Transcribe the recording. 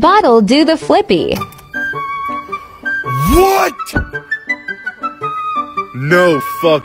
Bottle do the flippy. What? No fuck.